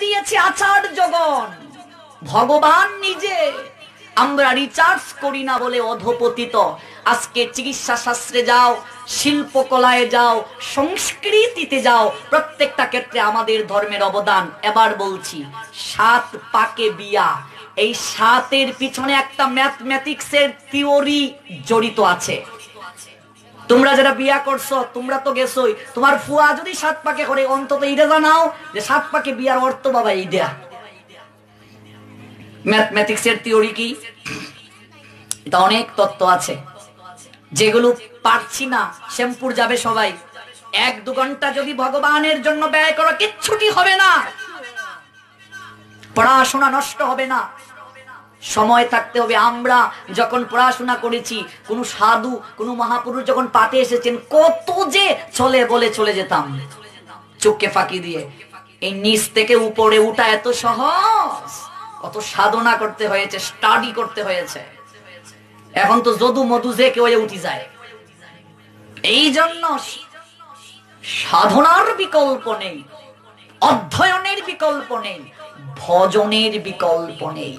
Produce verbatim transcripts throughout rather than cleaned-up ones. दिए आचार जगन भगवान निजे आम्रा रिचार्ज करी ना बोले अधोपतित आज के चिकित्सा शास्त्रे जाओ शिल्पकलाय जाओ संस्कृतिते जाओ प्रत्येकटा क्षेत्रे आमादेर धर्मेर अवदान। एबार बोलछि सात पाके बिया एई सातेर पिछने एकटा मैथमेटिक्सेर थियोरी जड़ित आछे। তোমরা যারা বিয়া করছো তোমরা তো গেছই, তোমার ফুয়া যদি সাত পাকে করে অন্তত এটা জানাও যে সাত পাকে বিয়ার অর্থ বাবা এইটা। ম্যাথমেটিক্সের থিওরি কি এটা অনেক তত্ত্ব আছে যেগুলো পারছি না। শ্যামপুর যাবে সবাই, এক দু ঘন্টা যদি ভগবানের জন্য ব্যয় করো কিচ্ছুটি হবে না, পড়াশোনা নষ্ট হবে না। সময় থাকতে হবে। আমরা যখন পড়াশোনা করেছি কোন সাধু কোন মহাপুরুষ যখন পাঠে এসেছেন কত যে চলে বলে চলে যেতাম চোখকে ফাঁকি দিয়ে। এই নিচ থেকে উপরে উঠা এত সহজ, কত সাধনা করতে হয়েছে, স্টাডি করতে হয়েছে। এখন তো যদু মধু যে কেউ উঠি যায়। এই জন্য সাধনার বিকল্প নেই, অধ্যয়নের বিকল্প নেই, ভজনের বিকল্প নেই।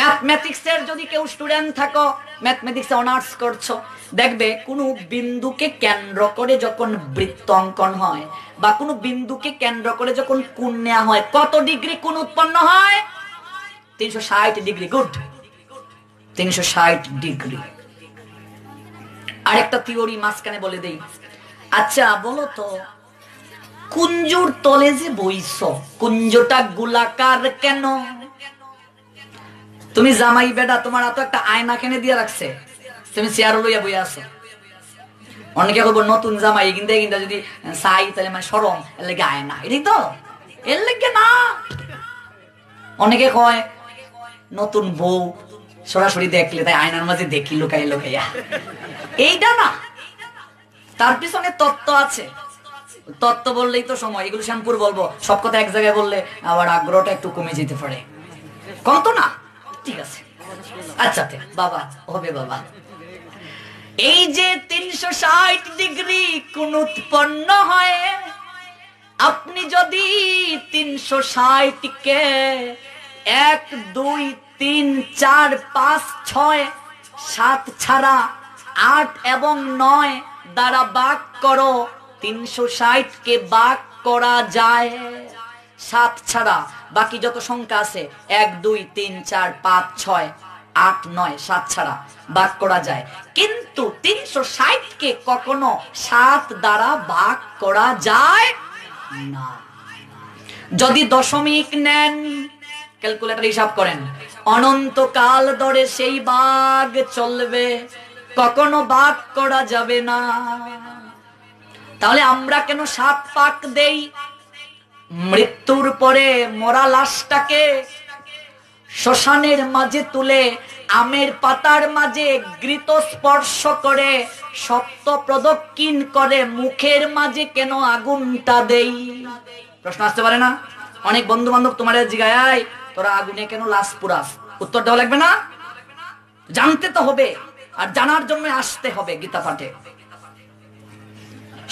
ম্যাথমেটিক্সের যদি কেউ স্টুডেন্ট থাকো, ম্যাথমেটিক্সে অনার্স করছো, দেখবে কোনো বিন্দুকে কেন্দ্র করে যখন বৃত্ত অঙ্কন হয় বা কোনো বিন্দুকে কেন্দ্র করে যখন কোণ নেওয়া হয় কত ডিগ্রি কোণ উৎপন্ন হয়? তিনশো ষাট ডিগ্রি। গুড, তিনশো ষাট ডিগ্রি। আরেকটা থিওরি মাঝখানে বলে দেই। আচ্ছা বলো তো কুঞ্জুর তলে যে বইছো কুঞ্জটা গোলাকার কেন? তুমি জামাই বেটা তোমার এত একটা আয়না কেনে দিয়ে রাখছে, তুমি চেয়ার লইয়া বইয়া আছো। অনেকে বলবো নতুন জামাই কিন্তু কিন্তু যদি চাই তাহলে মানে সরম, এর লেগে আয়না। এটাই তো, এর লেগে না। অনেকে কয় নতুন বউ সরাসরি দেখলে তাই আয়নার মাঝে দেখি লুকাই লুকাইয়া, এইটা না। তার পিছনে তত্ত্ব আছে। তত্ত্ব বললেই তো সময়, এগুলো শ্যামপুর বলবো। সব কথা এক জায়গায় বললে আবার আগ্রহটা একটু কমে যেতে পারে, কম তো না। ঠিক আছে, আচ্ছা বাবা হবে বাবা। এই যে তিনশো ষাট ডিগ্রি কোণ উৎপন্ন হয়, আপনি যদি তিনশো ষাট কে এক দুই তিন চার পাঁচ ছয় সাত ছাড়া আট এবং নয় দ্বারা ভাগ করো, তিনশো ষাট কে ভাগ করা যায় সাত ছাড়া। বাকি যত সংখ্যা আছে এক দুই তিন চার পাঁচ ছয় আট নয় সাত ছাড়া ভাগ করা যায়, কিন্তু তিনশো ষাট কে কখনো সাত দ্বারা ভাগ করা যায় না। যদি দশমিক নেন, ক্যালকুলেটর হিসাব করেন, অনন্তকাল ধরে সেই ভাগ চলবে, কখনো ভাগ করা যাবে না। তাহলে আমরা কেন সাত পাক দেই? মৃত্যুর পরে মরা লাশটাকে শ্মশানের মাঝে তুলে আমের পাতার মাঝে গৃত স্পর্শ করে সপ্ত প্রদক্ষিণ করে মুখের মাঝে কেন আগুনটা দেই? প্রশ্ন আসতে পারে না? অনেক বন্ধু বান্ধব তোমার জিগায় তোরা আগুনে কেন লাশ পুরাস? উত্তর দেওয়া লাগবে না, জানতে তো হবে। আর জানার জন্য আসতে হবে গীতা পাঠে।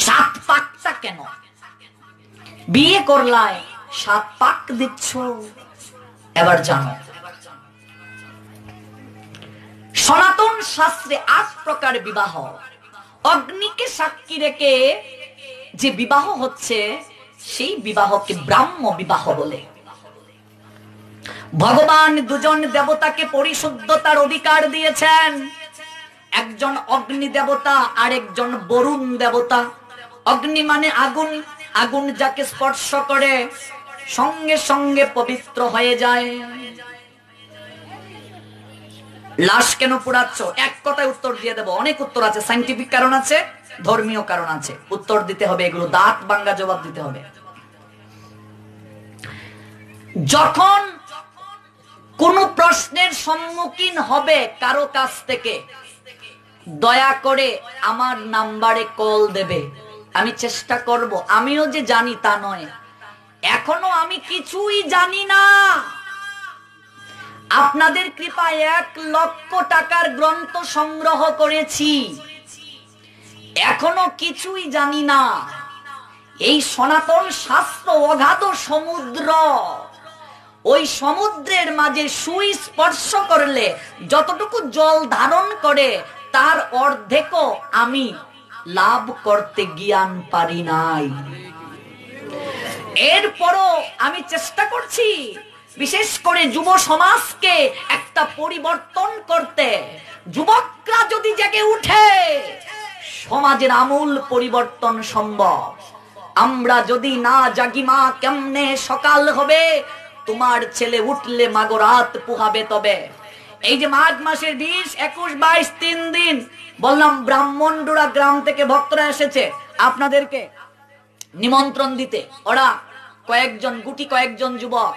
সাত পাকটা কেন? বিয়ে করলায় সাত পাক দিচ্ছ। এবার জানো সনাতন শাস্ত্রে আট প্রকার বিবাহ। অগ্নিকে সাক্ষী রেখে যে বিবাহ হচ্ছে সেই বিবাহকে ব্রাহ্ম বিবাহ বলে। ভগবান দুজন দেবতাকে পরিশুদ্ধতার অধিকার দিয়েছেন, একজন অগ্নি দেবতা আর একজন বরুণ দেবতা। অগ্নি মানে আগুন, আগুন যাকে স্পর্শ করে সঙ্গে সঙ্গে পবিত্র হয়ে যায়। লাশ কেন পোড়াচ্ছ? এক কথায় উত্তর দিয়ে দেব। অনেক উত্তর আছে, সাইন্টিফিক কারণ আছে, ধর্মীয় কারণ আছে, উত্তর দিতে হবে। এগুলো দাঁত ভাঙা জবাব দিতে হবে। যখন কোন প্রশ্নের সম্মুখীন হবে কারো কাছ থেকে, দয়া করে আমার নাম্বারে কল দেবে, আমি চেষ্টা করব। আমিও যে জানি তা নয়, এখনো আমি কিছুই জানি না। আপনাদের কৃপায় এক লক্ষ টাকার গ্রন্থ সংগ্রহ করেছি, এখনো কিছুই জানি না। এই সনাতন শাস্ত্র অগাধ সমুদ্র, ওই সমুদ্রের মাঝে সুস্পর্শ করলে যতটুকু জল ধারণ করে তার অর্ধেকও আমি লাভ করতে জ্ঞান পারি নাই। এরপরও আমি চেষ্টা করছি বিশেষ করে যুব সমাজকে একটা পরিবর্তন করতে। যুবকরা যদি জেগে উঠে সমাজের আমূল পরিবর্তন সম্ভব। আমরা যদি না জাগি মা কেমনে সকাল হবে? তোমার ছেলে উঠলে মাগো রাত পোহাবে। তবে এই যে মাঘ মাসের বিশ একুশ বাইশ তিন দিন বললাম ব্রাহ্মণডোরা গ্রাম থেকে ভক্তরা এসেছে আপনাদেরকে নিমন্ত্রণ দিতে। ওরা কয়েকজন গুটি কয়েকজন যুবক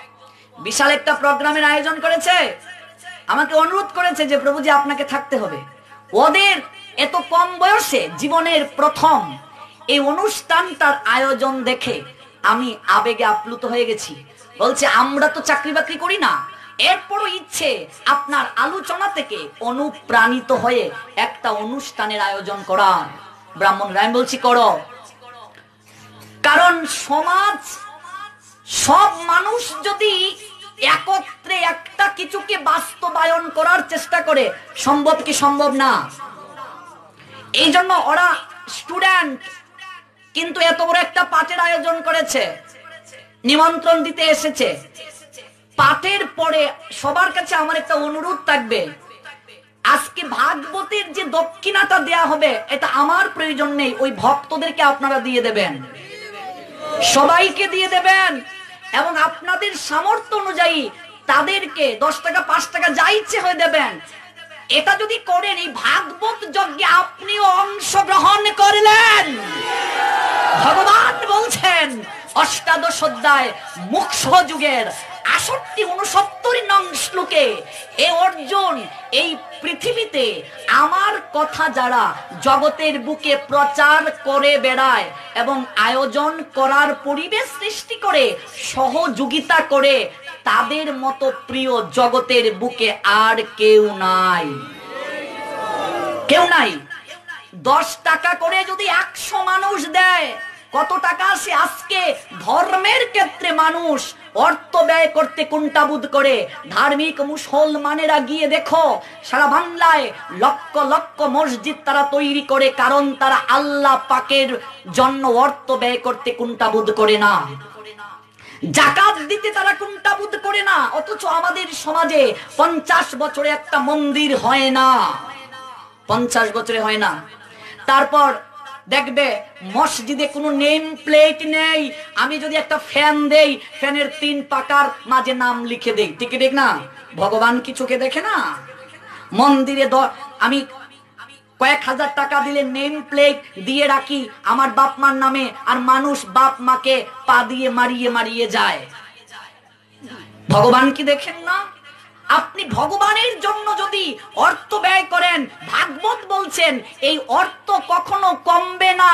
বিশাল একটা প্রোগ্রামের আয়োজন করেছে, আমাকে অনুরোধ করেছে যে প্রভুজি আপনাকে থাকতে হবে। ওদের এত কম বয়সে জীবনের প্রথম এই অনুষ্ঠানটার আয়োজন দেখে আমি আবেগে আপ্লুত হয়ে গেছি। বলছে আমরা তো চাকরি বাকরি করি না, এরপরও ইচ্ছে আপনার আলোচনা থেকে অনুপ্রাণিত হয়ে একটা অনুষ্ঠানের আয়োজন করার। ব্রাহ্মণরা আমি বলছি করো, কারণ সমাজ সব মানুষ যদি একত্রে একটা কিছুকে বাস্তবায়ন করার চেষ্টা করে সম্ভব কি সম্ভব না? এই জন্য ওরা স্টুডেন্ট কিন্তু এত বড় একটা পাঠের আয়োজন করেছে, নিমন্ত্রণ দিতে এসেছে। পাঠের পরে সবার কাছে আমার একটা অনুরোধ থাকবে, আজকে ভাগবতের যে দক্ষিণাটা দেয়া হবে এটা আমার প্রয়োজন নেই, ওই ভক্তদেরকে আপনারা দিয়ে দেবেন, সবাইকে দিয়ে দেবেন। এবং আপনাদের সামর্থ্য অনুযায়ী তাদেরকে দশ টাকা পাঁচ টাকা যা ইচ্ছে হয়ে দেবেন। এটা যদি করেন এই ভাগবত যজ্ঞে আপনিও অংশগ্রহণ করলেন। ভগবান বলছেন অষ্টাদশ অধ্যায় মোক্ষ যুগের আষট্টি উনসত্তর নং শ্লোকে, এ অর্জুন এই পৃথিবীতে আমার কথা যারা জগতের বুকে প্রচার করে বেড়ায় এবং আয়োজন করার পরিবেশ সৃষ্টি করে সহযোগিতা করে তাদের মতো প্রিয় জগতের বুকে আর কেউ নাই, কেউ নাই। দশ টাকা করে যদি একশো মানুষ দেয় কত টাকা আসে? আজকে ধর্মের ক্ষেত্রে মানুষ অর্থ ব্যয় করতে কুণ্ঠাবোধ করে। ধার্মিক মুসলমানেরা গিয়ে দেখো সারা বাংলায় লক্ষ লক্ষ মসজিদ তারা তৈরি করে, কারণ তারা আল্লাহ পাকের জন্য অর্থ ব্যয় করতে কুণ্ঠাবোধ করে না, জাকাত দিতে তারা কুণ্ঠাবোধ করে না। অথচ আমাদের সমাজে পঞ্চাশ বছরে একটা মন্দির হয় না, পঞ্চাশ বছরে হয় না। তারপর দেখবে মসজিদে কোনো নেম প্লেট নেই। আমি যদি একটা ফ্যান দেই, ফ্যানের তিন পাকার মাঝে নাম লিখে দেই, ঠিক ঠিক না? ভগবান কি চোখে দেখে না? মন্দিরে আমি কয়েক হাজার টাকা দিলে নেম প্লেট দিয়ে রাখি আমার বাপ মার নামে, আর মানুষ বাপ মাকে পা দিয়ে মারিয়ে মারিয়ে যায়। ভগবান কি দেখেন না? আপনি ভগবানের জন্য যদি অর্থ ব্যয় করেন, ভাগবত বলছেন এই অর্থ কখনো কমবে না,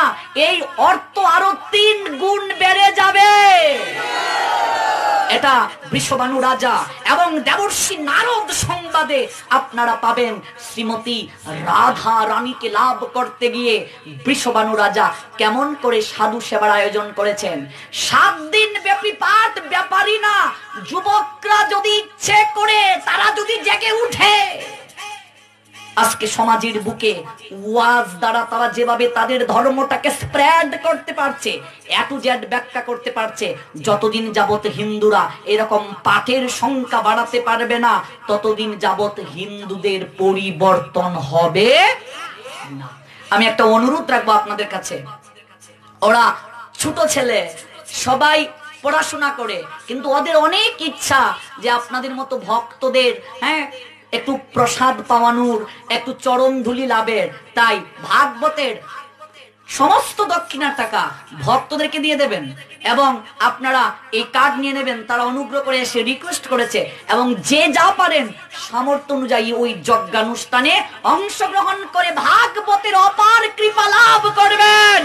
এই অর্থ আরো তিন গুণ বেড়ে যাবে। এটা বৃষবানু রাজা এবং দেবর্ষী নারদ সংবাদে আপনারা পাবেন। শ্রীমতী রাধা রানীকে লাভ করতে গিয়ে বৃষবানু রাজা কেমন করে সাধু সেবার আয়োজন করেছেন। সাত দিন ব্যাপী পাঠ। ব্যাপারী না, যুবকরা যদি ইচ্ছে করে তারা যদি জেগে উঠে আজকে সমাজের বুকে ওয়াজ দ্বারা তারা যেভাবে তাদের ধর্মটাকে স্প্রেড করতে পারছে, এ টু জেড ব্যাখ্যা করতে পারছে, যতদিন যাবত হিন্দুরা এরকম পাঠের সংখ্যা বাড়াতে পারবে না ততদিন যাবত হিন্দুদের পরিবর্তন হবে না। আমি একটা অনুরোধ রাখবো আপনাদের কাছে, ওরা ছোট ছেলে সবাই পড়াশোনা করে, কিন্তু ওদের অনেক ইচ্ছা যে আপনাদের মতো ভক্তদের হ্যাঁ একটু প্রসাদ পাওয়ানোর, একটু চরণ ধুলি লাভের। তাই ভাগবতের সমস্ত দক্ষিণার টাকা ভক্তদেরকে দিয়ে দেবেন এবং আপনারা এই কার্ড নিয়ে নেবেন। তারা অনুগ্রহ করে এসে রিকোয়েস্ট করেছে এবং যে যা পারেন সামর্থ্য অনুযায়ী ওই যজ্ঞানুষ্ঠানে অংশগ্রহণ করে ভাগবতের অপার কৃপা লাভ করবেন।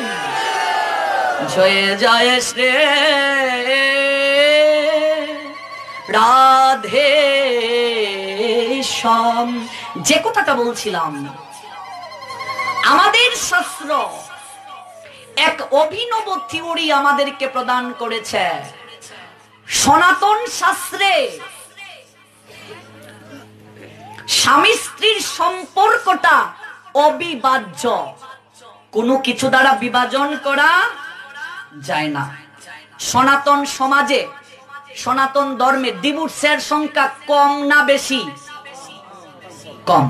জয় জয় শ্রী রাধে। যে কথাটা বলছিলাম, আমাদের শাস্ত্র एक अभिनव थियोरी आमादेरके प्रदान करेছে सनातन शास्त्रे स्वामी स्त्रीर सम्पर्कटा अविभाज्य कोनो किछु द्वारा विभाजन करा जाय ना। सनातन समाजे सनातन धर्मे डिवोर्सेर संख्या कम ना बेशी? कम।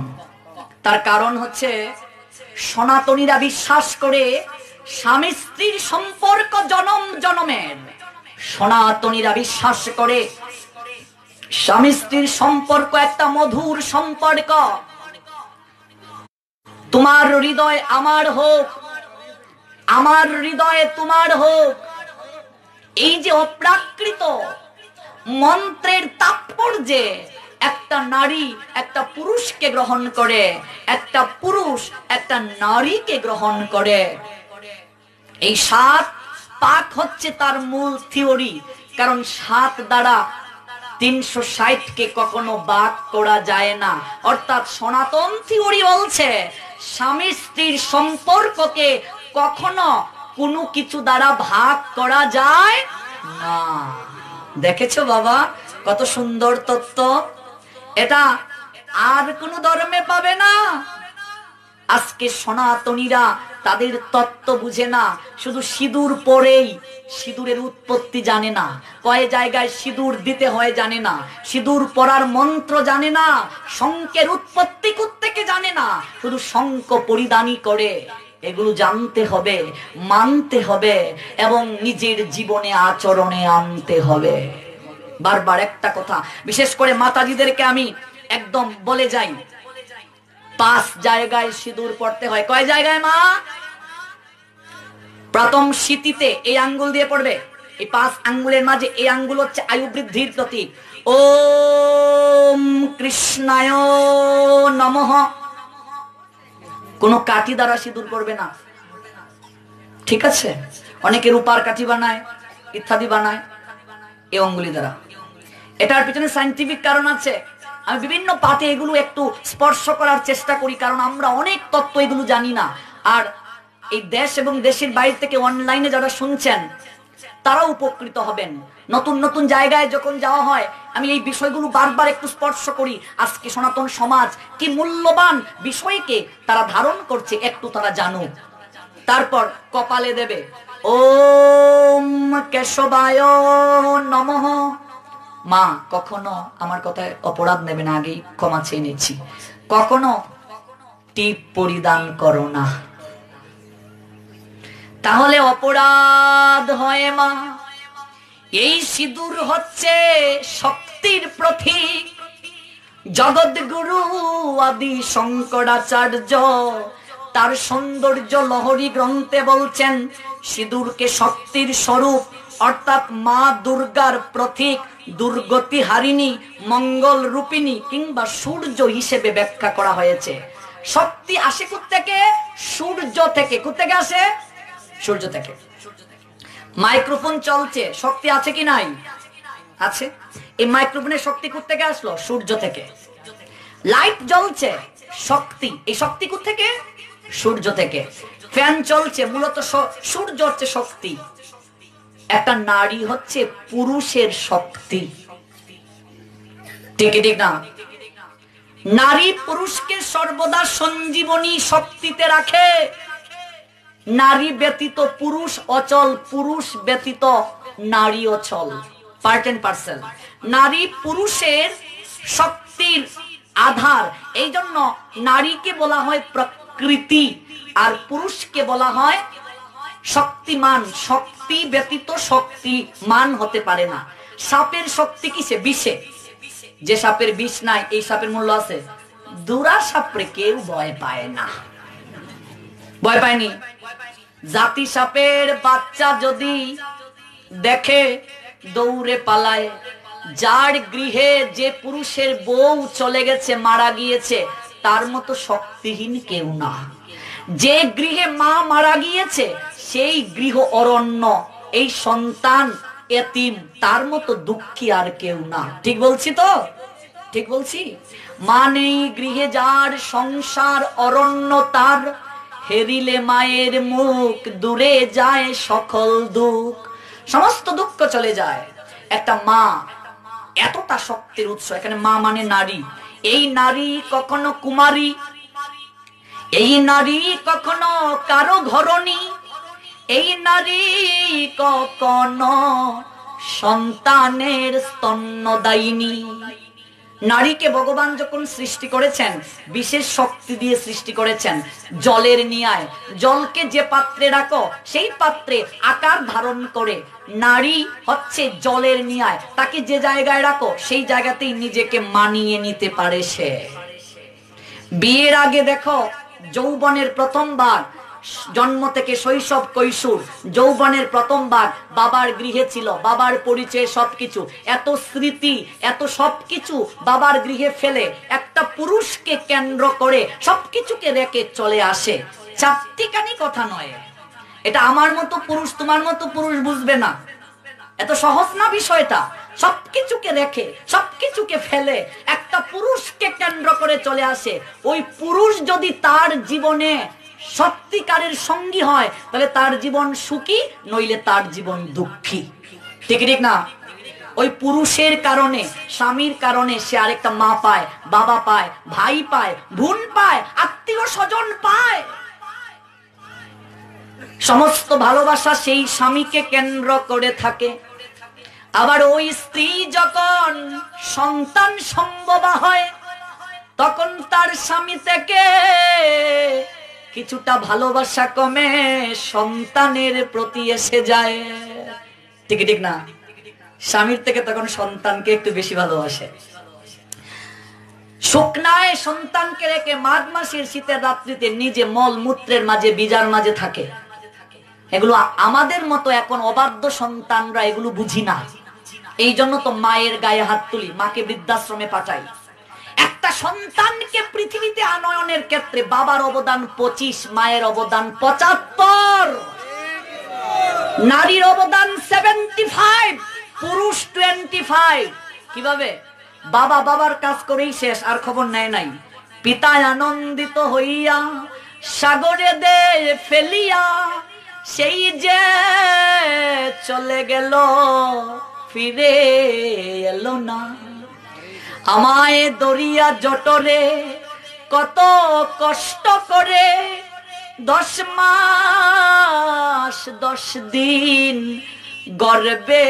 तार कारण हच्छे सनातनीरा विश्वास करे स्वामी स्त्रीर सम्पर्क जन्म जन्मेर। सनातनीरा विश्वास करे स्वामी स्त्रीर सम्पर्क एकटा मधुर सम्पर्क, तुम्हार हृदय आमार होक, आमार हृदय तुम्हार होक। এই যে অপ্রাকৃত মন্ত্রের তাৎপর্যে একটা নারী একটা পুরুষকে গ্রহণ করে, একটা পুরুষ একটা নারীকে গ্রহণ করে, এই সাত পাক হচ্ছে তার মূল থিওরি। কারণ সাত দ্বারা তিনশো ষাট কে কখনো ভাগ করা যায় না। অর্থাৎ সনাতন থিওরি বলছে স্বামী স্ত্রীর সম্পর্ককে কখনো কোনো কিছু দ্বারা ভাগ করা যায় না। দেখেছো বাবা কত সুন্দর তত্ত্ব, এটা আর কোন ধর্মে পাবে না। আজকে সনাতনীরা তাদের তত্ত্ব বুঝে না, শুধু সিঁদুর পরেই সিঁদুরের উৎপত্তি জানে না, কয় জায়গায় সিঁদুর দিতে হয় জানে না, সিঁদুর পরার মন্ত্র জানে না, শঙ্কের উৎপত্তি কোত্থেকে জানে না, শুধু শঙ্খ পরিধানই করে। এগুলো জানতে হবে, মানতে হবে এবং নিজের জীবনে আচরণে আনতে হবে। বারবার একটা কথা বিশেষ করে মাতাজিদেরকে আমি একদম বলে যাই, পাঁচ জায়গায় সিঁদুর পড়তে হয়। কয় জায়গায় মা? প্রথম শীতিতে এই আঙ্গুল দিয়ে পড়বে, এই পাঁচ আঙ্গুলের মাঝে এই আঙ্গুল হচ্ছে আয়ু বৃদ্ধির প্রতীক। ওম কৃষ্ণায় নমঃ। কোনো কাঠি দ্বারা সিঁদুর পড়বে না, ঠিক আছে? অনেকে রূপার কাঠি বানায় ইত্যাদি বানায় এই অঙ্গুলি দ্বারা, এটার পিছনে সাইন্টিফিক কারণ আছে। আমি বিভিন্ন পাতে এগুলো একটু স্পর্শ করার চেষ্টা করি, কারণ আমরা অনেক তত্ত্ব এগুলো জানি না। আর এই দেশ এবং দেশের বাইরে থেকে অনলাইনে যারা শুনছেন তারা উপকৃত হবেন। নতুন নতুন জায়গায় যখন যাওয়া হয় আমি এই বিষয়গুলো বারবার একটু স্পর্শ করি। আজকে সনাতন সমাজ কি মূল্যবান বিষয়কে তারা ধারণ করছে, একটু তারা জানুক। তারপর কপালে দেবে ওম কেশবায় নমঃ। মা কখনো আমার কথায় অপরাধ নেবে না, আগেই ক্ষমা চেয়ে নিচ্ছি। কখনো টিপ পরিধান করো না, তাহলে অপরাধ হয় মা। এই সিঁদুর হচ্ছে শক্তির প্রতীক। জগৎগুরু আদি শঙ্করাচার্য তার সৌন্দর্য লহরী গ্রন্থে বলছেন সিঁদুরকে শক্তির স্বরূপ, অর্থাৎ মা দুর্গার প্রতীক, দুর্গতি হারিণী, মঙ্গল রূপিণী কিংবা সূর্য হিসেবে ব্যাখ্যা করা হয়েছে। শক্তি আসে কোত্থেকে? সূর্য থেকে। কোত্থেকে আসে? সূর্য থেকে। মাইক্রোফোন চলছে, শক্তি আছে কি নাই? আছে। এই মাইক্রোফোনের শক্তি কোত্থেকে আসলো? সূর্য থেকে। লাইট জ্বলছে, শক্তি, এই শক্তি কোত্থেকে? সূর্য থেকে। ফ্যান চলছে, মূলত সূর্য হচ্ছে শক্তি। একটা নারী হচ্ছে পুরুষের শক্তি, ঠিক ঠিক না? নারী পুরুষকে সর্বদা সঞ্জীবনী শক্তিতে রাখে। নারী ব্যতীত পুরুষ অচল, পুরুষ ব্যতীত নারী অচল, পার্ট এন্ড পার্সেল। নারী পুরুষের শক্তির আধার, এই জন্য নারীকে বলা হয় প্রকৃতি আর পুরুষকে বলা হয় শক্তিমান। শক্তি ব্যতীত শক্তিমান হতে পারে না। সাপের শক্তি কিসে? বিষে। যে সাপের বিষ নাই এই সাপের মূল্য আছে। দুরা সাপরে কেউ ভয় পায় না, ভয় পায়নি। জাতি সাপের বাচ্চা যদি দেখে দৌড়ে পালায়। যার গৃহে যে পুরুষের বউ চলে গেছে, মারা গিয়েছে, তার মতো শক্তিহীন কেউ না। যে গৃহে মা মারা গিয়েছে সেই গৃহ অরণ্য, এই সন্তান এতিম, তার মতো দুঃখী আর কেউ না। ঠিক বলছি তো? ঠিক বলছি। মা নেই গৃহে যার, সংসার অরণ্য তার, হেরিলে মায়ের মুখ, দূরে যায় সকল দুঃখ। সমস্ত দুঃখ চলে যায়। একটা মা এতটা শক্তির উৎস, এখানে মা মানে নারী। এই নারী কখনো কুমারী, এই নারী কখনো কারো ঘরণী, এই নারী কখনো সন্তানের স্তন্যদায়িনী। নারীকে ভগবান যখন সৃষ্টি করেছেন, বিশেষ শক্তি দিয়ে সৃষ্টি করেছেন। জলের ন্যায় জলকে যে পাত্রে রাখো সেই পাত্রে আকার ধারণ করে। নারী হচ্ছে জলের ন্যায়, তাকে যে জায়গায় রাখো সেই জায়গাতেই নিজেকে মানিয়ে নিতে পারে সে। বিয়ের আগে দেখো যৌবনের প্রথম ভাগ, জন্ম থেকে শৈশব কৈশোর, যৌবনের প্রথম ভাগ বাবার গৃহে ছিল, বাবার পরিচয় সবকিছু, এত স্মৃতি, এত সবকিছু বাবার গৃহে ফেলে একটা পুরুষকে কেন্দ্র করে সবকিছুকে রেখে চলে আসে। চাপটিকানি কথা নয়, এটা আমার মতো পুরুষ তোমার মতো পুরুষ বুঝবে না, এত সহজ না বিষয়টা। সবকিছুকে রেখে সবকিছুকে ফেলে একটা পুরুষকে কেন্দ্র করে চলে আসে। ওই পুরুষ যদি তার জীবনে সত্যিকারের সঙ্গী হয় তাহলে তার জীবন সুখী, নইলে তার জীবন দুঃখী। ঠিক ঠিক না? ওই পুরুষের কারণে, স্বামীর কারণে সে আরেকটা মা পায়, বাবা পায়, ভাই পায়, বোন পায়, আত্মীয় স্বজন পায়। সমস্ত ভালোবাসা সেই স্বামীকে কেন্দ্র করে থাকে। আবার ওই স্ত্রী যখন সন্তান সম্ভবা হয় তখন তার স্বামী থেকে কিছুটা ভালোবাসা কমে সন্তানের প্রতি এসে যায়। ঠিক ঠিক না? স্বামীর থেকে তখন সন্তানকে একটু বেশি ভালোবাসে। শুকনায় সন্তানকে রেখে মাঘ মাসের শীতের রাত্রিতে নিজে মল মূত্রের মাঝে, বীজার মাঝে থাকে। এগুলো আমাদের মতো এখন অবাধ্য সন্তানরা এগুলো বুঝি না। এই জন্য তো মায়ের গায়ে হাত তুলি, মাকে বৃদ্ধাশ্রমে পাঠাই। একটা সন্তানকে পৃথিবীতে আনয়নের ক্ষেত্রে বাবার অবদান পঁচিশ, মায়ের অবদান পঁচাত্তর, নারীর অবদান সেভেন্টি ফাইভ, পুরুষ টোয়েন্টি ফাইভ। কিভাবে? বাবা বাবার কাজ করেই শেষ, আর খবর নেয় নাই। পিতায় আনন্দিত হইয়া সাগরে দে ফেলিয়া, সেই যে চলে গেল ফিরে এলো না। আমায় দরিয়া জটরে কত কষ্ট করে দশ মাস দশ দিন গর্বে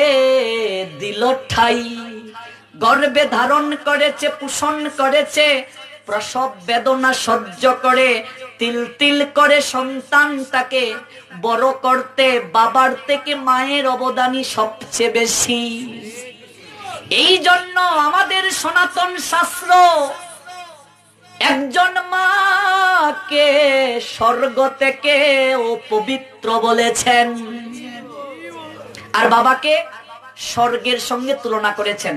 দিল ঠাই। গর্বে ধারণ করেছে, পোষণ করেছে, প্রসব বেদনা সহ্য করে তিল তিল করে সন্তানটাকে বড় করতে বাবার থেকে মায়ের অবদানই সবচেয়ে বেশি। এই জন্য আমাদের সনাতন শাস্ত্র একজন মাকে স্বর্গ থেকে ও পবিত্র বলেছেন, আর বাবাকে স্বর্গের সঙ্গে তুলনা করেছেন।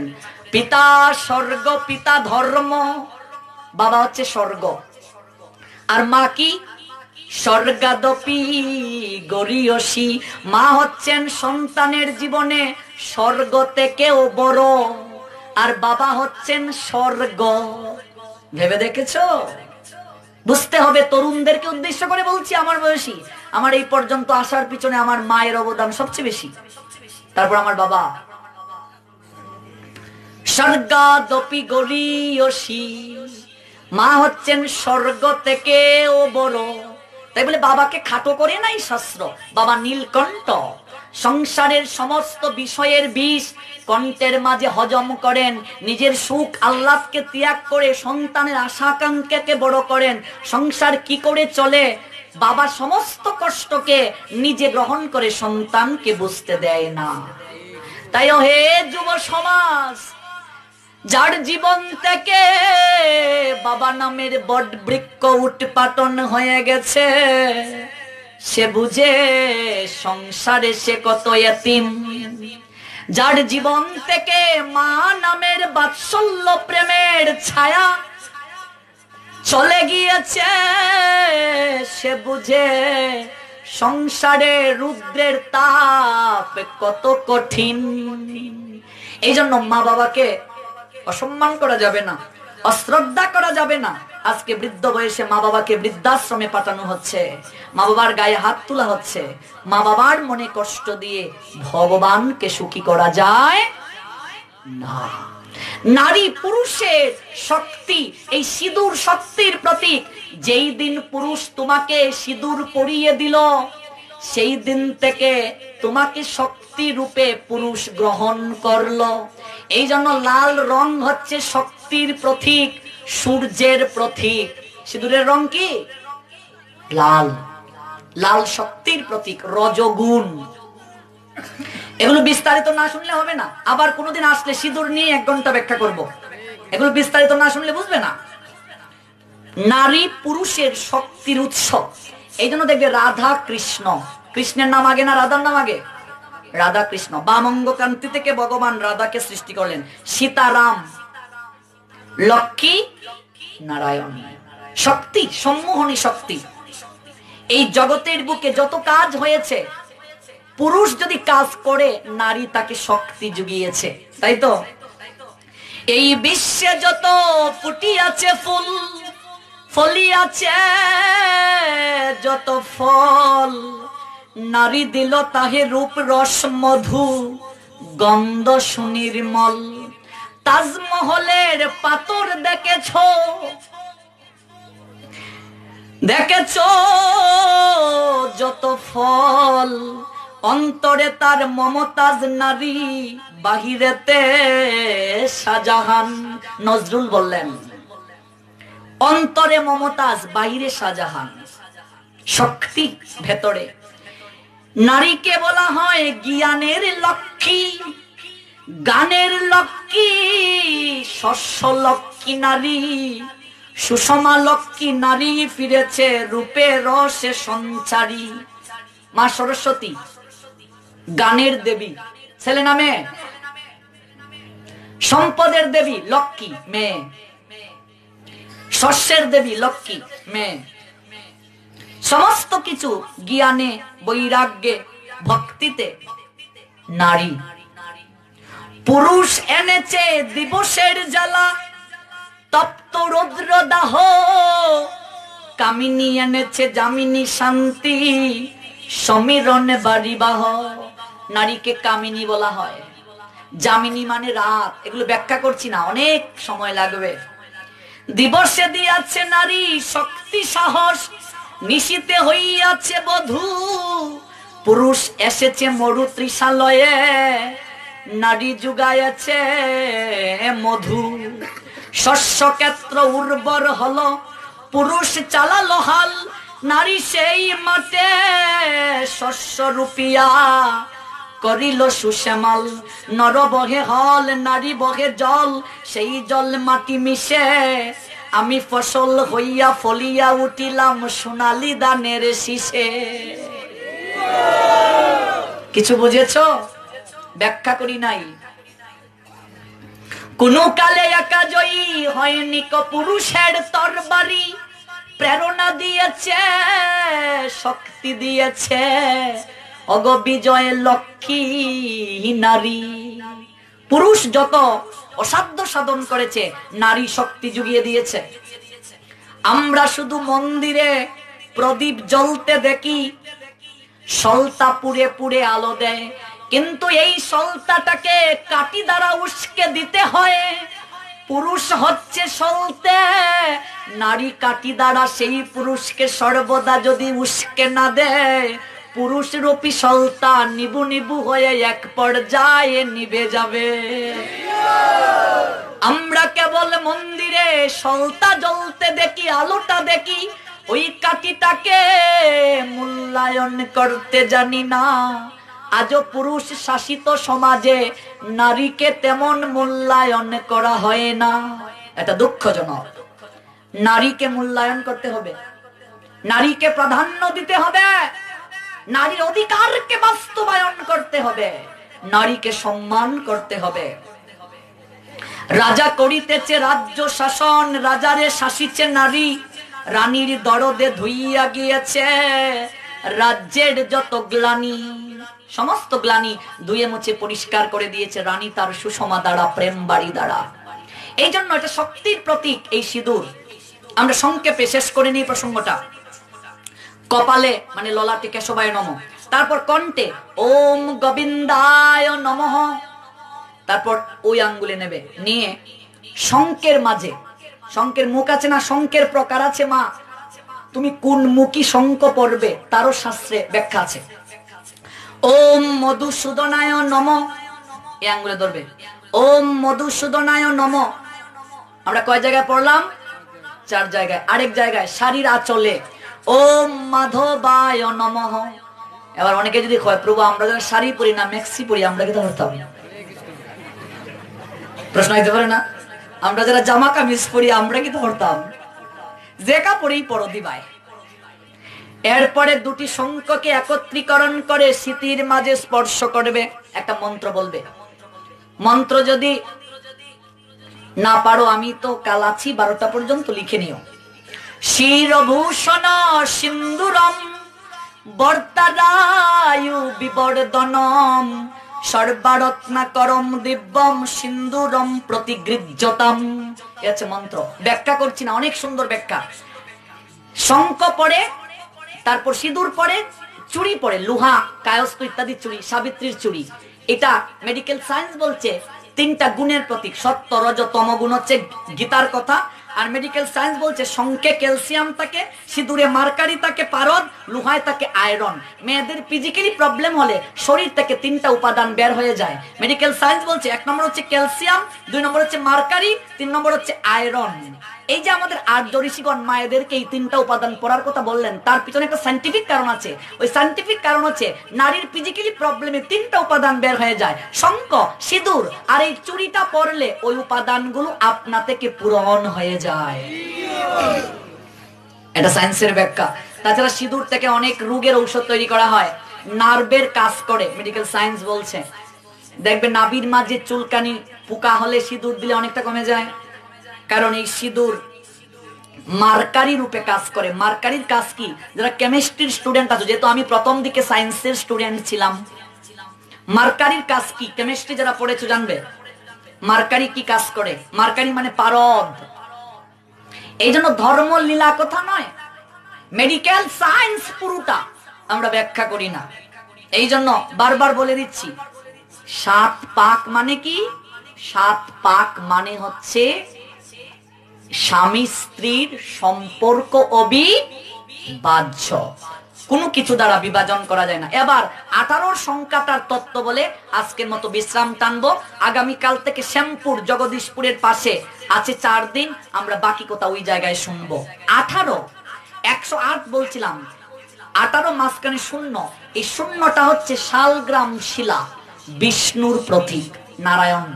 পিতা স্বর্গ, পিতা ধর্ম, বাবা হচ্ছে স্বর্গ। আর মা কি? স্বর্গাদপি গরীয়সী। মা হচ্ছেন সন্তানের জীবনে স্বর্গ থেকেও বড়, আর বাবা হচ্ছেন স্বর্গ। ভেবে দেখেছো? বুঝতে হবে। তরুণদেরকে উদ্দেশ্য করে বলছি, আমার বয়সী, আমার এই পর্যন্ত আসার পিছনে আমার মায়ের অবদান সবচেয়ে বেশি, তারপর আমার বাবা। স্বর্গাদপি গরীয়সী, মা হচ্ছেন স্বর্গ থেকেও বড়। তাই বলে বাবাকে খাটো করে নাই শাস্ত্র। বাবা নীলকণ্ঠ, সংসারের সমস্ত বিষয়ের বিষ কণ্ঠের মাঝে হজম করেন, নিজের সুখ আহ্লাদকে ত্যাগ করে সন্তানের আশাকাঙ্ক্ষাকে বড় করেন। সংসার কি করে চলে, বাবা সমস্ত কষ্টকে নিজে গ্রহণ করে সন্তানকে বুঝতে দেয় না। তাই হে যুব সমাজ, যার জীবন থেকে বাবা নামের বট বৃক্ষ উৎপাটন হয়ে গেছে, সে বুঝে সংসারে সে কত এতিম। যার জীবন থেকে মা নামের বাৎসল্য প্রেমের ছায়া চলে গিয়েছে, সে বুঝে সংসারে রুদ্রের তাপ কত কঠিন। এই জন্য মা বাবাকে অসম্মান করা যাবে না। अश्रद्धा करा जाबे ना। आज के वृद्ध बयसे मा बाबा के वृद्धाश्रमे पाठानो होच्छे, मा बाबार गाये हाथ तुला होच्छे, मा बाबार मने कष्ट दिए भगवान के सुखी करा जाए ना। नारी पुरुषेर शक्ति एई सिंदूर शक्तिर प्रतीक। जेई दिन पुरुष तुम्हें सिंदूर पड़िए दिल सेई दिन थेके तुम्हें शक्ति रूपे पुरुष ग्रहण करलो। एई जन्नो लाल रंग होच्छे शक्तिर प्रतीक, सूर्येर प्रतीक। सिंदूरेर रंग की लाल, लाल शक्तिर प्रतीक रजगुण। एगुलो विस्तारित ना सुनले होबे ना, आबार कोनोदिन आसले सिंदूर निये एक घंटा व्याख्या करब। एगुलो विस्तारित ना सुनले बुझबे ना। नारी पुरुषेर शक्तिर उत्स। एई जन्नो देखबे राधा कृष्ण, कृष्णेर नाम आगे ना राधार नाम आगे? राधा कृष्ण। बामंग कांति थेके भगवान राधा के सृष्टि करलेन। सीताराम, लक्ष्मी, नारायण। शक्ति, सम्मोहनी शक्ति। एई जगतेर बुके जत काज हयेछे पुरुष जदि काज करे नारी ताके शक्ति जुगियेछे, ताई तो। एई विश्वे जत फुटियाछे फुल, फलियाछे जत फल, नारी दिल ताहे रूप रस मधु गंध सुनिर्मल। ताजमहलेर पाथर देखेछो, देखेछो जत फल, अंतरे तार ममताज नारी, बाहिरेते शाहजाहान। नजरुल बोलेन अंतरे ममताज, बाहिरे शाहजाहान। शक्ति भेतरे। नारी के बोला है ज्ञानेर लक्ष्मी, गानेर लक्ष्मी, शस्य लक्ष्मी नारी, सुषमा लक्ष्मी नारी, फिरेछे रूपे रसे संचारी। मा सरस्वती गानेर देवी, छेले ना मेये? सम्पदेर देवी लक्ष्मी मेये, शस्येर देवी लक्ष्मी मेये। समस्त किछु ज्ञाने वैराग्ये भक्तिते नारी। पुरुष एनेछे दिवसेर जला, तप्त रौद्र दाह, कामिनी एनेछे जामिनी शांति, समीरणे बारिबाह। नारी के कामिनी बोला हय, जामिनी माने रात। एगुलो व्याख्या करछि ना, अनेक समय लागबे। दिवसे दियाछे नारी शक्ति साहस, निशिते हइयाछे बधू, पुरुष एसेछे मरु तृषालये, नारी जुगायाछे मधु। शस्य क्षेत्र उर्वर हलो, पुरुष चालालो हाल, नारी सेई माटे शस्य रूपिया करिलो सुश्यामल। नर बहे हल, नारी बहे जल, सेई जल माटी मिशे आमी फसल हइया फलिया उठिलाम सोनाली दानेर शीषे। किछु बुझेछो? व्याख्या करि नाई। कोनो काले एका जयी हयनि को पुरुषेर तरबारी, प्रेरणा दियेछे शक्ति दियेछे अगो विजय लक्ष्मी नारी। पुरुष जत असाध्य साधन करेछे नारी शक्ति जुगिए दियेछे। आम्रा शुधु मंदिरे प्रदीप जलते देखी, सलता पुड़े पुड़े आलो देय, किन्तु एई सलताटाके काटी द्वारा उस्के दिते हय। पुरुष हच्छे सलते, नारी काटी द्वारा सेई पुरुषके सर्वदा जदि उस्के ना देय, पुरुष रूपी सलता निबु निबु होये एक पर्याये निबे जाबे। आम्रा केवल मंदिरे सलता जलते देखी, आलोटा देखी, ओई काटिटाके मूल्यायन करते जानी ना। आज पुरुष शासित समाजे नारी के तेमन मूल्यायन करा हय ना, एटा दुःखजनक। नारी के मूल्यायन करते होबे, नारी के प्राधान्य दिते होबे, नारीर अधिकार के बास्तबायन करते होबे, नारी के सम्मान करते होबे। राजा करितेछे राज्य शासन, राजारे शासिते नारी, रानीर दरदे धुइया गियेछे राज्येर जत ग्लानी। समस्त ग्लानी धुए मुछे परिष्कार करे दियेछे रानी तार सुषमा द्वारा, प्रेम बाड़ी द्वारा। এই জন্য এটা শক্তির প্রতীক এই সিঁদুর। আমরা সংক্ষেপে শেষ করে নিই প্রসঙ্গটা। কপালে মানে ললাটে কেশবায় নমঃ, তারপর কণ্ঠে ওম গোবিন্দায় নমঃ, তারপর ওই আঙ্গুলে নেবে, নিয়ে শঙ্কের মাঝে, শঙ্কের মুখ আছে না, শঙ্কের প্রকার আছে মা, তুমি কোন মুখী শঙ্খ পড়বে তারও শাস্ত্রে ব্যাখ্যা আছে। ওম মধুসূদনায় নমঃ, এই আঙ্গুলে ধরবে, ওম মধুসূদনায় নমঃ। আমরা কয় জায়গায় পড়লাম? চার জায়গায়। আরেক জায়গায় শাড়ির আঁচলে ওম মাধবায় নমঃ। এবার অনেকে যদি কয় প্রভু আমরা যারা শাড়ি পরি না, মেক্সি পরি, আমরা কি ধরতে হবে? প্রশ্ন আসতে পারে না? আমরা যারা জামা কামিজ পরি আমরা কি ধরতাম? যে কাপড়েই পরো দিবাই। এরপরে দুটি শঙ্খকে একত্রীকরণ করে স্মৃতির মাঝে স্পর্শ করবে, একটা মন্ত্র বলবে। মন্ত্র যদি না পারো, আমি তো কাল আছি বারোটা পর্যন্ত, লিখে নিও। শিরভূষণ সিন্দুরম বর্তারায়ু বিবর্ধনম সর্বারত্নাকরম দিব্যম সিন্দুরম প্রতিগৃহ্যতাম। এই আছে মন্ত্র, ব্যাখ্যা করছি না, অনেক সুন্দর ব্যাখ্যা। শঙ্খ পড়ে, তারপর সিঁদুর পড়ে, চুড়ি পড়ে, লোহা, কায়স্থ ইত্যাদি চুড়ি, সাবিত্রীর চুড়ি। এটা মেডিকেল সায়েন্স বলছে তিনটা গুণের প্রতীক, সত্য রজ তম গুণ হচ্ছে গীতার কথা। আর মেডিকেল সায়েন্স বলছে শঙ্খে ক্যালসিয়াম থাকে, সিঁদুরে মার্কারি থাকে, পারদ, লোহায় থাকে আয়রন। মেয়েদের ফিজিক্যালি প্রবলেম হলে শরীর থেকে তিনটা উপাদান বের হয়ে যায়। মেডিকেল সায়েন্স বলছে এক নম্বর হচ্ছে ক্যালসিয়াম, দুই নম্বর হচ্ছে মার্কারি, তিন নম্বর হচ্ছে আয়রন। এই যে আমাদের আর্য ঋষিগণ মায়েদেরকে এই তিনটা উপাদান পড়ার কথা বললেন, তার পিছনে একটা সাইন্টিফিক কারণ আছে। ওই সাইন্টিফিক কারণ হচ্ছে নারীর ফিজিক্যালি প্রবলেমে তিনটা উপাদান বের হয়ে যায়, শঙ্খ, সিঁদুর আর এই চুড়িটা পরলে ওই উপাদানগুলো আপনা থেকে পূরণ হয়ে যায়। এটা সায়েন্সের ব্যাখ্যা। তাছাড়া সিঁদুর থেকে অনেক রোগের ঔষধ তৈরি করা হয়, নার্ভের কাজ করে, মেডিকেল সায়েন্স বলছে। দেখবে নাভির মাঝে চুলকানি, পোকা হলে সিঁদুর দিলে অনেকটা কমে যায়, কারণ এই সিঁদুর মার্কারি রূপে কাজ করে। মার্কারির কাজ কি? যারা কেমিস্ট্রির স্টুডেন্ট আছে, যেহেতু আমি প্রথম দিকে সায়েন্সের স্টুডেন্ট ছিলাম, মার্কারির কাজ কি? কেমিস্ট্রি যারা পড়েছো জানবে মার্কারি কি কাজ করে। মার্কারি মানে পারদ। এই জন্য ধর্ম লীলা কথা নয়, মেডিকেল সায়েন্স পুরোটা আমরা ব্যাখ্যা করি না। এই জন্য বারবার বলে দিচ্ছি, সাত পাক মানে কি? সাত পাক মানে হচ্ছে স্বামী স্ত্রীর সম্পর্ক অবিবাজ্য, কোনো কিছু দ্বারা বিভাজন করা যায় না। এবার আঠারোর সংখ্যাটার তত্ত্ব বলে আজকের মতো বিশ্রাম টানবো। আগামীকাল থেকে শ্যামপুর জগদীশপুরের পাশে আছে চার দিন, আমরা বাকি কথা ওই জায়গায় শুনবো। আঠারো একশো আট বলছিলাম, আঠারো মাঝখানে শূন্য, এই শূন্যটা হচ্ছে শালগ্রাম শিলা, বিষ্ণুর প্রতীক নারায়ণ।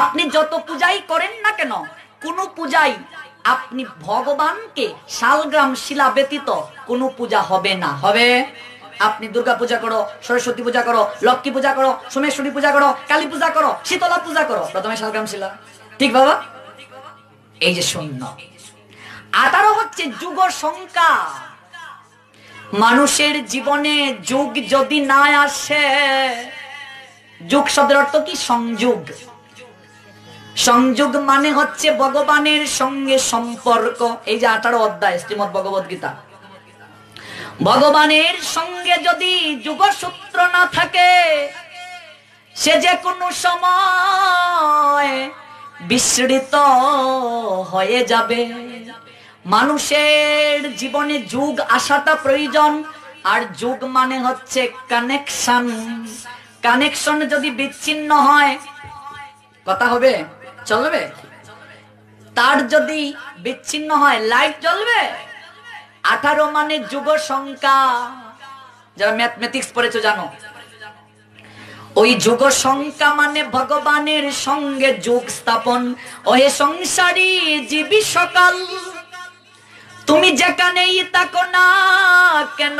আপনি যত পূজাই করেন না কেন, কোন পূজাই আপনি ভগবানকে শালগ্রাম শিলা ব্যতীত কোন পূজা হবে না। হবে? আপনি দুর্গা পূজা করো, সরস্বতী পূজা করো, লক্ষ্মী পূজা করো, সোমেশ্বরী পূজা করো, কালী পূজা করো, শীতলা পূজা করো, প্রথমে শালগ্রাম শিলা। ঠিক বাবা? এই যে শূন্য, আঠারো হচ্ছে যুগ সংখ্যা। মানুষের জীবনে যুগ যদি না আসে, যুগ শব্দের অর্থ কি? সংযোগ। সংযোগ মানে হচ্ছে ভগবানের সঙ্গে সম্পর্ক। এই যে আঠারো অধ্যায় শ্রীমদ ভগবত গীতা, ভগবানের সঙ্গে যদি যোগসূত্র না থাকে, সে যে কোনো সময় বিস্মৃত হয়ে যাবে। মানুষের জীবনে যোগ আসাটা প্রয়োজন। আর যোগ মানে হচ্ছে কানেকশন। কানেকশন যদি বিচ্ছিন্ন হয়, কথা হবে? চলবে? তার যদি বিচ্ছিন্ন হয়, লাইট জ্বলবে। আঠারো মানে যুগ সংখ্যা। যারা ম্যাথমেটিক্স পড়েছো জানো, ওই যুগ সংখ্যা মানে ভগবানের সঙ্গে যোগ স্থাপন। ওহে সংসারী জীবী সকাল, তুমি যেখানেই থাকো না কেন,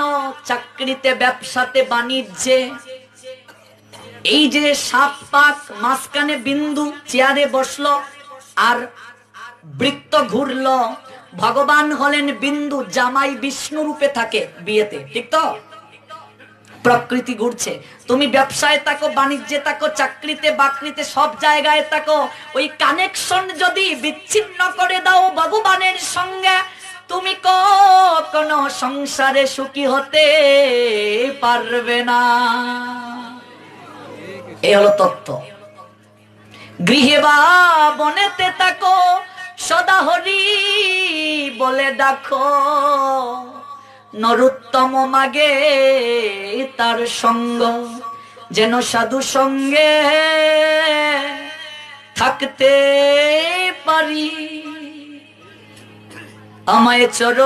চাকরিতে, ব্যবসাতে, বাণিজ্যে, এই যে সাত পাক, মাঝখানে বিন্দু, চেয়ারে বসলো আর বৃত্ত ঘুরলো, ভগবান হলেন বিন্দু। জামাই বিষ্ণু রূপে থাকে বিয়েতে, ঠিক তো? प्रकृति घुरछे तुमी व्यवसाय ताको वाणिज्य ताको चाकरीते बाकरीते सब जायगाय ताको ओई कानेक्शन जदि विच्छिन्न करे दाओ भगवानेर संगे तुमी कखनो संसारे सुखी होते पारबे ना। ए हलो तत्त्व। गृहे बा बनेते ताको सदा हरि बोले डाको नरोत्तम मागे तार संग जेनो साधु संगे थाकते पारी आमाय चरण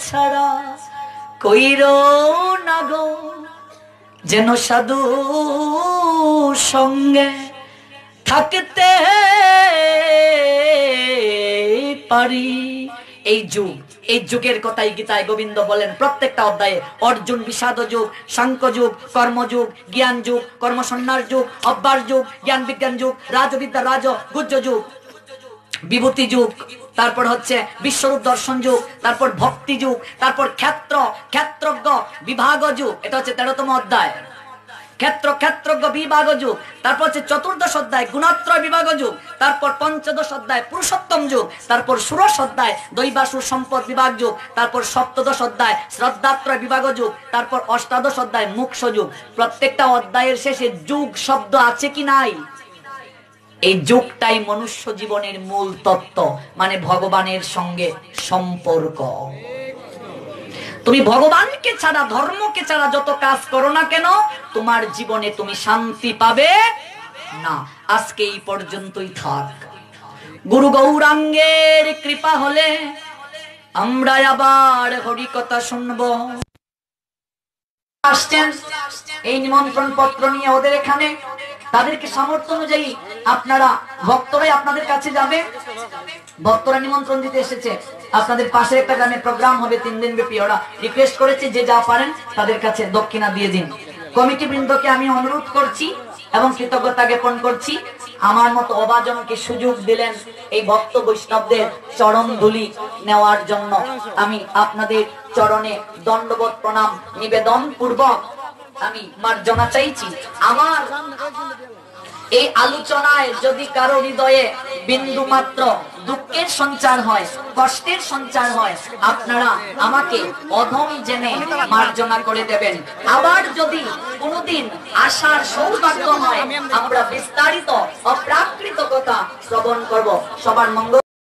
छाड़ा कइरो ना गो जेनो साधु संगे थाकते पारी। এই যুগ এই যুগের কথাই গীতায় গোবিন্দ বলেন প্রত্যেকটা অধ্যায়ে অর্জুন বিষাদ যুগ সাংখ্য যুগ কর্মযুগ জ্ঞান যুগ কর্মসন্ন্যাস যুগ অভ্যাস যুগ জ্ঞান বিজ্ঞান যুগ রাজবিদ্যা রাজ গুহ্য যুগ বিভূতি যুগ তারপর হচ্ছে বিশ্বরূপ দর্শন যুগ তারপর ভক্তি যুগ তারপর ক্ষেত্র ক্ষেত্রজ্ঞ বিভাগ যুগ এটা হচ্ছে তেরোতম অধ্যায় ক্ষেত্র ক্ষেত্রজ্ঞ বিভাগ যুগ তারপর হচ্ছে চতুর্দশ অধ্যায় গুণত্রয় বিভাগ যুগ তারপর পঞ্চদশ অধ্যায় পুরুষোত্তম যুগ তারপর ষোড়শ অধ্যায় দৈবাসুর সম্পদ বিভাগ যুগ তারপর সপ্তদশ অধ্যায় শ্রদ্ধাত্রয় বিভাগ যুগ তারপর অষ্টাদশ অধ্যায় মোক্ষ যুগ। প্রত্যেকটা অধ্যায়ের শেষে যুগ শব্দ আছে কি নাই? এই যুগটাই মনুষ্য জীবনের মূল তত্ত্ব, মানে ভগবানের সঙ্গে সম্পর্ক। তুমি ভগবানকে ছাড়া ধর্মকে ছাড়া যত কাজ করো না কেন তোমার জীবনে তুমি শান্তি পাবে না। আজকে এই পর্যন্তই থাক। গুরু গৌরাঙ্গের কৃপা হলে আমরা আবার হরি কথা শুনব। আসছেন এই নিমন্ত্রণ পত্র নিয়ে ওদের এখানে, তাদেরকে সামর্থ্য অনুযায়ী আপনারা ভক্তরাই আপনাদের কাছে যাবে। ভক্তরা নিমন্ত্রণ দিতে এসেছে, আপনাদের পাশে একটা গ্রামে প্রোগ্রাম হবে তিন দিন ব্যাপী। ওরা রিকোয়েস্ট করেছে যে যা পারেন তাদের কাছে দক্ষিণা দিয়ে দিন। কমিটি বৃন্দকে আমি অনুরোধ করছি এবং কৃতজ্ঞতা জ্ঞাপন করছি, আমার মতো অভাজনকে সুযোগ দিলেন এই ভক্ত বৈষ্ণবদের চরণ ধুলি নেওয়ার জন্য। আমি আপনাদের চরণে দণ্ডবোধ প্রণাম নিবেদন পূর্বক আমি মার্জনা চাইছি। আমার এই আলোচনায় যদি কারো হৃদয়ে বিন্দু মাত্র দুঃখের সঞ্চার হয়, কষ্টের সঞ্চার হয়, আপনারা আমাকে অধম জেনে মার্জনা করে দেবেন। আবার যদি কোনদিন আসার সৌভাগ্য হয় আমরা বিস্তারিত অপ্রাকৃত কথা শ্রবণ করব। সবার মঙ্গল।